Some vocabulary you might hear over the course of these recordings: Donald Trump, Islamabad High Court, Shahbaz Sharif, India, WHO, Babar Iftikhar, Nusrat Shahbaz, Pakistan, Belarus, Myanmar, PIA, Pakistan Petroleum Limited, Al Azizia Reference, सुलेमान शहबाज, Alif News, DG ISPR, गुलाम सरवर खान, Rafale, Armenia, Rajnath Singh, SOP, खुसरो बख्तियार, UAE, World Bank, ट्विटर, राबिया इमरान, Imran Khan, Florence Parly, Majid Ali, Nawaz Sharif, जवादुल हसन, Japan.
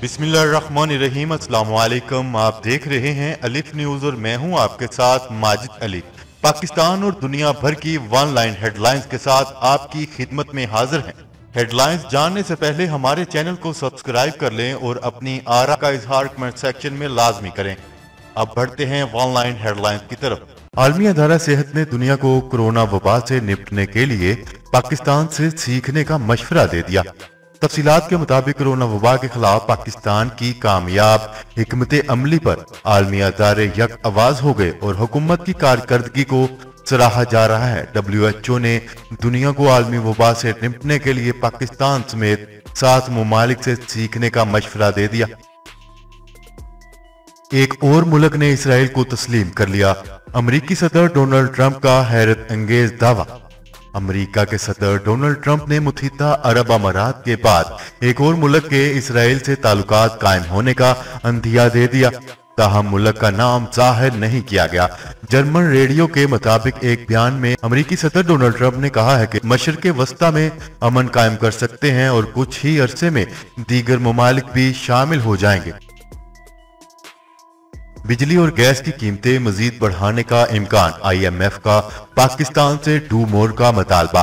बिस्मिल्लाहिर्रहमानिर्रहीम, अस्सलाम वालेकुम। आप देख रहे हैं अलिफ न्यूज़ और मैं हूं आपके साथ माजिद अली। पाकिस्तान और दुनिया भर की वन लाइन हेडलाइंस के साथ आपकी खिदमत में हाजिर हैं। हेडलाइंस जानने से पहले हमारे चैनल को सब्सक्राइब कर लें और अपनी आरा का इजहार कमेंट सेक्शन में लाजमी करें। अब बढ़ते हैं वन लाइन हेडलाइंस की तरफ। आलमी अदारा सेहत ने दुनिया को कोरोना वबा से निपटने के लिए पाकिस्तान से सीखने का मशवरा दे दिया। तफसीलात के मुताबिक कोरोना वबा के खिलाफ पाकिस्तान की कामयाब हिकमत अमली पर आलमी अदारे यक आवाज हो गए और हुकूमत की कारकर्दगी को सराहा जा रहा है। WHO ने दुनिया को आलमी वबा से निपटने के लिए पाकिस्तान समेत 7 ममालिक से सीखने का मशवरा दे दिया। एक और मुल्क ने इसराइल को तस्लीम कर लिया। अमरीकी सदर डोनाल्ड ट्रंप का हैरत अंगेज दावा। अमरीका के सदर डोनाल्ड ट्रंप ने मुत्तहिदा अरब अमारात के बाद एक और मुल्क के इसराइल से ताल्लुकात कायम होने का अंधिया दे दिया, ताहम मुल्क का नाम जाहिर नहीं किया गया। जर्मन रेडियो के मुताबिक एक बयान में अमरीकी सदर डोनाल्ड ट्रंप ने कहा है कि मशरक़ वस्ता में अमन कायम कर सकते हैं और कुछ ही अरसे में दीगर ममालिक भी शामिल हो जाएंगे। बिजली और गैस की कीमतें मजीद बढ़ाने का इम्कान। IMF का पाकिस्तान से डू मोर का मतालबा।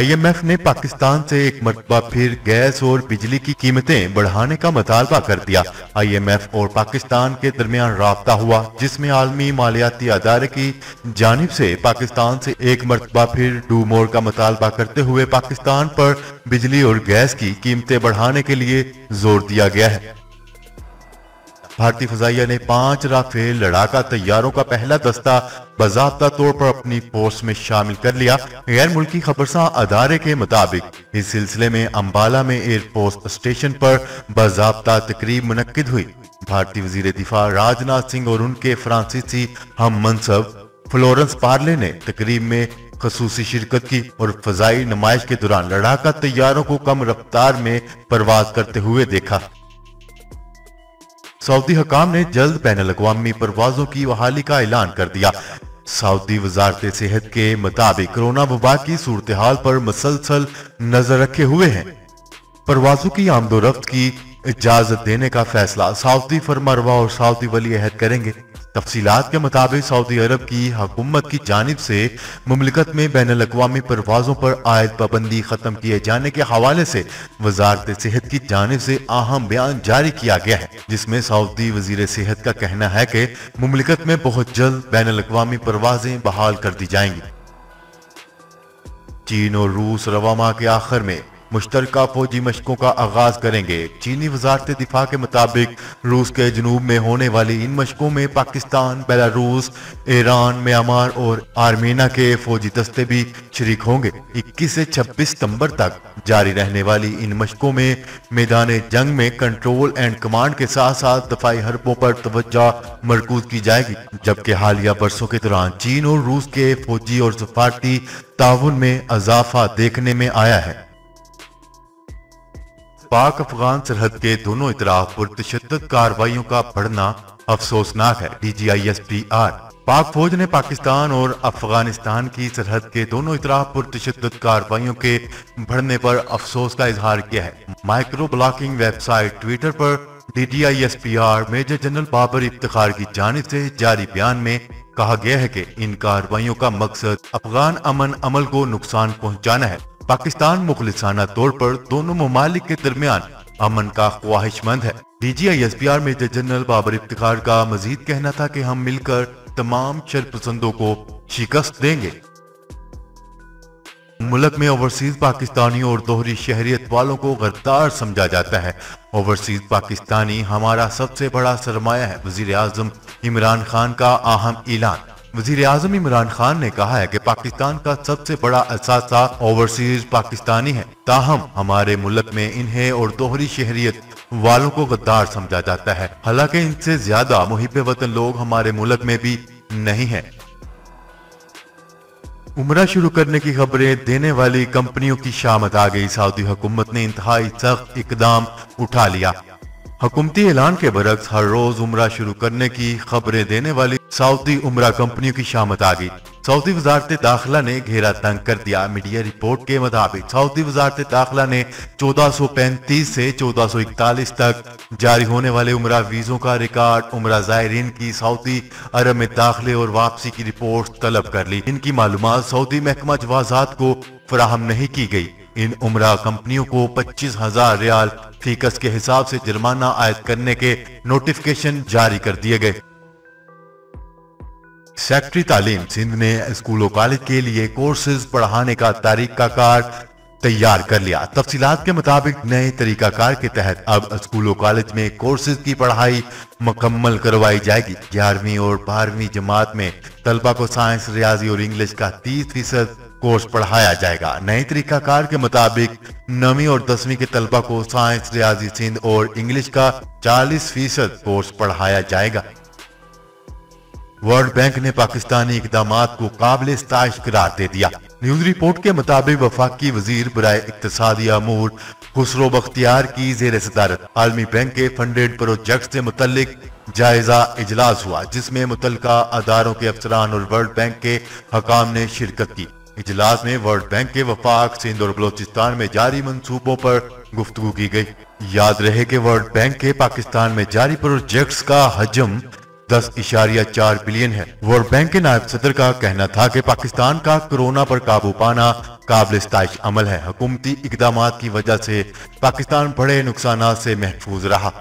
IMF ने पाकिस्तान से एक मरतबा फिर गैस और बिजली की कीमतें बढ़ाने का मतालबा कर दिया। IMF और पाकिस्तान के दरमियान राब्ता हुआ जिसमें आलमी मालियाती अदारे की जानिब से पाकिस्तान से एक मरतबा फिर डू मोर का मतालबा करते हुए पाकिस्तान पर बिजली और गैस की कीमतें बढ़ाने के लिए जोर दिया गया है। भारतीय फजाइया ने 5 राफेल लड़ाका तैयारों का पहला दस्ता बाज़ाब्ता तौर पर अपनी फोर्स में शामिल कर लिया। गैर मुल्की खबरसां अदारे के मुताबिक इस सिलसिले में अम्बाला में एयरफोर्स स्टेशन पर बाज़ाब्ता तकरीब मुनक्किद हुई। भारतीय वजीर दिफा राजनाथ सिंह और उनके फ्रांसीसी हम मनसब फ्लोरेंस पार्ले ने तकरीब में खसूसी शिरकत की और फजाई नुमाइश के दौरान लड़ाका तैयारों को कम रफ्तार में परवाज करते हुए देखा। सऊदी हकाम ने जल्द बैनुल अक़वामी परवाज़ों की बहाली का ऐलान कर दिया। सऊदी वजारत सेहत के मुताबिक कोरोना वबा की सूरत हाल पर मुसलसल नजर रखे हुए हैं। परवाज़ों की आमदोरफ्त की इजाजत देने का फैसला सऊदी फरमारवा और सऊदी वली अहद करेंगे। तफसीलात के मुताबिक सऊदी अरब की हुकूमत की जानिब से मुमलिकत में बैनुल अक़वामी परवाज़ों पर आयद पाबंदी खत्म किए जाने के हवाले से वजारत सेहत की जानिब से अहम बयान जारी किया गया है, जिसमें सऊदी वजीर सेहत का कहना है कि मुमलिकत में बहुत जल्द बैनुल अक़वामी परवाज़ें बहाल कर दी जाएंगी। चीन और रूस रवा माह के आखिर में मुश्तरका फौजी मशकों का आगाज करेंगे। चीनी वजारत दिफा के मुताबिक रूस के जनूब में होने वाली इन मशकों में पाकिस्तान, बेलारूस, ईरान, म्यांमार और आर्मेनिया के फौजी दस्ते भी शरीक होंगे। 21 से 26 सितंबर तक जारी रहने वाली इन मशकों में मैदान जंग में कंट्रोल एंड कमांड के साथ साथ दफाई हरबों पर तवज्जो मरकूज की जाएगी, जबकि हालिया बरसों के दौरान चीन और रूस के फौजी और सफारती ताउन में इजाफा देखने में आया है। पाक अफगान सरहद के दोनों इतराफ पर तशद्दुद कार्रवाइयों का बढ़ना अफसोसनाक है। DG ISPR। पाक फौज ने पाकिस्तान और अफगानिस्तान की सरहद के दोनों इतराफ पर तशद्दुद कार्रवाइयों के बढ़ने पर अफसोस का इजहार किया है। माइक्रो ब्लॉकिंग वेबसाइट ट्विटर पर DG ISPR major general Babar Iftikhar की जानिब से जारी बयान में कहा गया है कि इन कार्रवाइयों का मकसद अफगान अमन अमल को नुकसान पहुँचाना है। पाकिस्तान मुखलिसाना तौर पर दोनों ममालिक के दरमियान अमन का ख्वाहिशमंद है। DG ISPR major general Babar Iftikhar का मजीद कहना था कि हम मिलकर तमाम शरपसंदों को शिकस्त देंगे। मुल्क में ओवरसीज पाकिस्तानियों और दोहरी शहरियत वालों को गद्दार समझा जाता है। ओवरसीज पाकिस्तानी हमारा सबसे बड़ा सरमाया है। वजीर आजम इमरान खान का अहम ऐलान। वजीर आज़म इमरान खान ने कहा है कि पाकिस्तान का सबसे बड़ा असासा ओवरसीज पाकिस्तानी है, ताहम हमारे मुल्क में इन्हें और दोहरी शहरियत वालों को गद्दार समझा जाता है, हालांकि इनसे ज्यादा मुहिब वतन लोग हमारे मुल्क में भी नहीं है। उम्रा शुरू करने की खबरें देने वाली कंपनियों की शामत आ गई। सऊदी हुकूमत ने इंतहाई सख्त इकदाम उठा लिया। हुकूमती ऐलान के बरक्स हर रोज उम्रा शुरू करने की खबरें देने वाली सऊदी उम्रा कंपनियों की शामत आ गई। सऊदी वजारत दाखिला ने घेरा तंग कर दिया। मीडिया रिपोर्ट के मुताबिक सऊदी वजारत दाखिला ने 1435 से 1441 तक जारी होने वाले उम्रा वीज़ों का रिकॉर्ड, उम्रा ज़ायरीन की सऊदी अरब में दाखिले और वापसी की रिपोर्ट तलब कर ली। इनकी मालूमात सऊदी महकमा जवाजात को फराहम नहीं की गई। इन उम्रा कंपनियों को 25,000 रियाल फीकस के हिसाब से जुर्माना आयद करने के नोटिफिकेशन जारी कर दिए गए। सेक्रेटरी तालीम सिंध ने स्कूलों कॉलेज के लिए कोर्सेज पढ़ाने का तरीकाकार तैयार कर लिया। तफसीलात के मुताबिक नए तरीकाकार के तहत अब स्कूलों कॉलेज में कोर्सेज की पढ़ाई मुकम्मल करवाई जाएगी। 11वीं और 12वीं जमात में तलबा को साइंस, रियाजी और इंग्लिश का 30% कोर्स पढ़ाया जाएगा। नए तरीकाकार के मुताबिक 9वीं और 10वीं के तलबा को साइंस, रियाजी, सिंध और इंग्लिश का 40% कोर्स पढ़ाया जाएगा। वर्ल्ड बैंक ने पाकिस्तानी इकदामात को काबिल सताइश करार दे दिया। न्यूज रिपोर्ट के मुताबिक वफाकी वजीर बराए इक्तसादी अमूर खुसरो बख्तियार की जेर सदारत आलमी बैंक के फंडेड प्रोजेक्ट से मुतल्लिक जायजा इजलास हुआ, जिसमें मुतलका अदारों के अफसरान और वर्ल्ड बैंक के हकाम ने शिरकत की। इजलास में वर्ल्ड बैंक के वफाक, सिंध और बलोचिस्तान में जारी मनसूबों पर गुफ्तगू की गई। याद रहे कि वर्ल्ड बैंक के पाकिस्तान में जारी प्रोजेक्ट्स का हजम 10.4 बिलियन है। वर्ल्ड बैंक के नायब सदर का कहना था कि पाकिस्तान का कोरोना पर काबू पाना काबिल सताइश अमल है। हुकूमती इकदामात की वजह से पाकिस्तान बड़े नुकसान से महफूज रहा।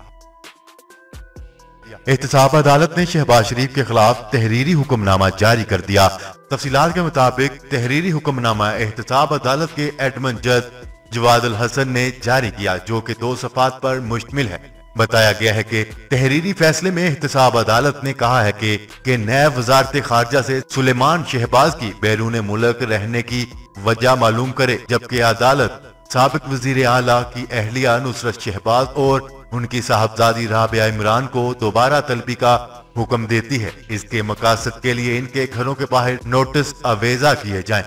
एहतसाब अदालत ने शहबाज शरीफ के खिलाफ तहरीरी हुक्मनामा जारी कर दिया। तफसीलात के मुताबिक तहरीरी हुक्मनामा एहतसाब अदालत के एडमन जज जवादुल हसन ने जारी किया, जो कि 2 सफात पर मुश्तमिल है। बताया गया है कि तहरीरी फैसले में एहतसाब अदालत ने कहा है कि नैब वजारत खारजा से सुलेमान शहबाज की बैरून मुल्क रहने की वजह मालूम करे, जबकि अदालत साबिक वजीर आला की अहलिया नुसरत शहबाज और उनकी साहबजादी राबिया इमरान को दोबारा तलबी का हुक्म देती है। इसके मकासद के लिए इनके घरों के बाहर नोटिस आवेजा किए जाएं।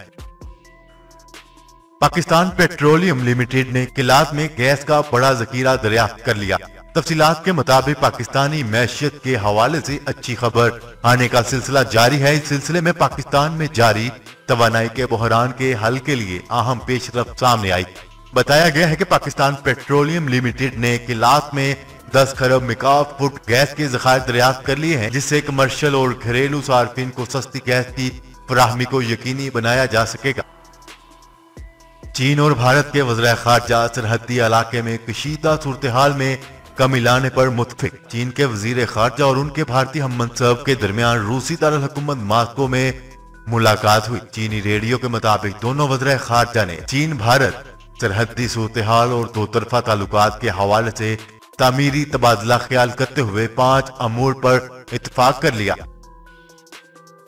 पाकिस्तान पेट्रोलियम लिमिटेड ने किलात में गैस का बड़ा जखीरा दरियाफ्त कर लिया। तफसीलात के मुताबिक पाकिस्तानी मैशियत के हवाले से अच्छी खबर आने का सिलसिला जारी है। इस सिलसिले में पाकिस्तान में जारी तवानाई के बहरान के हल के लिए अहम पेशरफ्त सामने आई। बताया गया है कि पाकिस्तान पेट्रोलियम लिमिटेड ने किलात में 10 खरब मेगावाट फुट गैस के ज़खायर दरियाफ्त कर लिए हैं, जिससे कमर्शियल और घरेलू सार्फिन को सस्ती गैस की फराहमी को यकीनी बनाया जा सकेगा। चीन और भारत के वज़ीर ख़ारजा सरहदी इलाके में कशीदा सूरत-ए-हाल में कमी लाने पर मुत्तफिक। चीन के वज़ीर ख़ारजा और उनके भारतीय हम मनसब के दरमियान रूसी दारुलहुकूमत मास्को में मुलाकात हुई। चीनी रेडियो के मुताबिक दोनों वज़ीर ख़ारजा ने चीन भारत सरहदी सूरत-ए-हाल और 2 तरफा ताल्लुकात के हवाले से तामीरी तबादला ख्याल करते हुए 5 अमूर पर इत्तफाक कर लिया।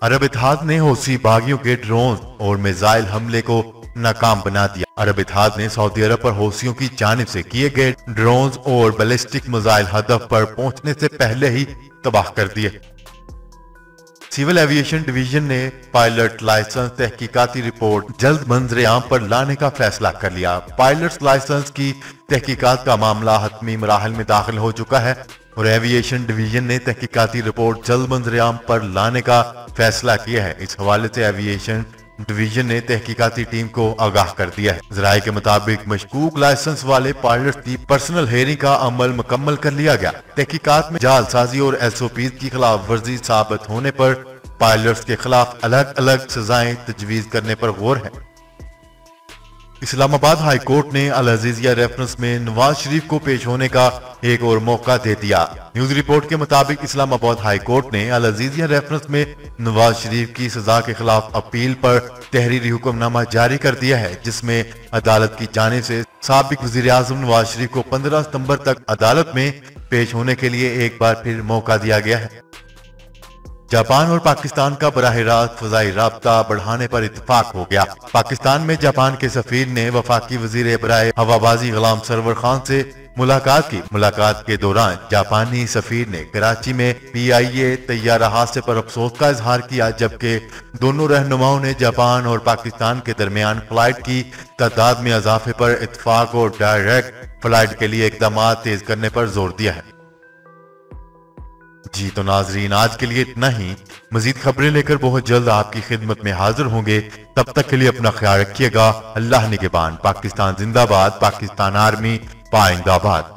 अरब इत्तेहाद ने हौसी बागियों के ड्रोन और मिसाइल हमले को नाकाम बना दिया। अरब इत्तेहाद ने सऊदी अरब पर हौसियों की जानिब से किए गए ड्रोन और बैलिस्टिक मिसाइल हदफ पर पहुंचने से पहले ही तबाह कर दिए। सिविल एविएशन डिवीजन ने पायलट लाइसेंस तहकीकाती रिपोर्ट जल्द मंजरेआम पर लाने का फैसला कर लिया। पायलट लाइसेंस की तहकीकात का मामला हतमी मराहल में दाखिल हो चुका है और एविएशन डिवीजन ने तहकीकाती रिपोर्ट जल्द मंजरेआम पर लाने का फैसला किया है। इस हवाले से एविएशन डिवीजन ने तहकीकाती टीम को आगाह कर दिया है। जराये के मुताबिक मशकूक लाइसेंस वाले पायलट की पर्सनल हेयरिंग का अमल मुकम्मल कर लिया गया। तहकीकात में जालसाजी और SOP की खिलाफ वर्जी साबित होने पर पायलट्स के खिलाफ अलग अलग सजाएं तजवीज करने पर गौर है। इस्लामाबाद हाई कोर्ट ने अल अजीजिया रेफरेंस में नवाज शरीफ को पेश होने का एक और मौका दे दिया। न्यूज रिपोर्ट के मुताबिक इस्लामाबाद हाई कोर्ट ने अल अजीजिया रेफरेंस में नवाज शरीफ की सजा के खिलाफ अपील पर तहरीरी हुक्मनामा जारी कर दिया है, जिसमें अदालत की जानिब से साबिक वज़ीर आज़म नवाज शरीफ को 15 सितम्बर तक अदालत में पेश होने के लिए एक बार फिर मौका दिया गया है। जापान और पाकिस्तान का बराह रास्त फजाई राबता बढ़ाने पर इत्तफाक हो गया। पाकिस्तान में जापान के सफीर ने वफाकी वजीर बराए हवाबाजी गुलाम सरवर खान से मुलाकात की। मुलाकात के दौरान जापानी सफीर ने कराची में PIA तैयारा हादसे पर अफसोस का इजहार किया, जबकि दोनों रहनुमाओं ने जापान और पाकिस्तान के दरमियान फ्लाइट की तादाद में इजाफे पर इत्तफाक और डायरेक्ट फ्लाइट के लिए इकदाम तेज करने पर जोर दिया है। जी तो नाजरीन, आज के लिए इतना ही। मजीद खबरें लेकर बहुत जल्द आपकी खिदमत में हाजिर होंगे। तब तक के लिए अपना ख्याल रखिएगा। अल्लाह निगहबान। पाकिस्तान जिंदाबाद। पाकिस्तान आर्मी पाइंदाबाद।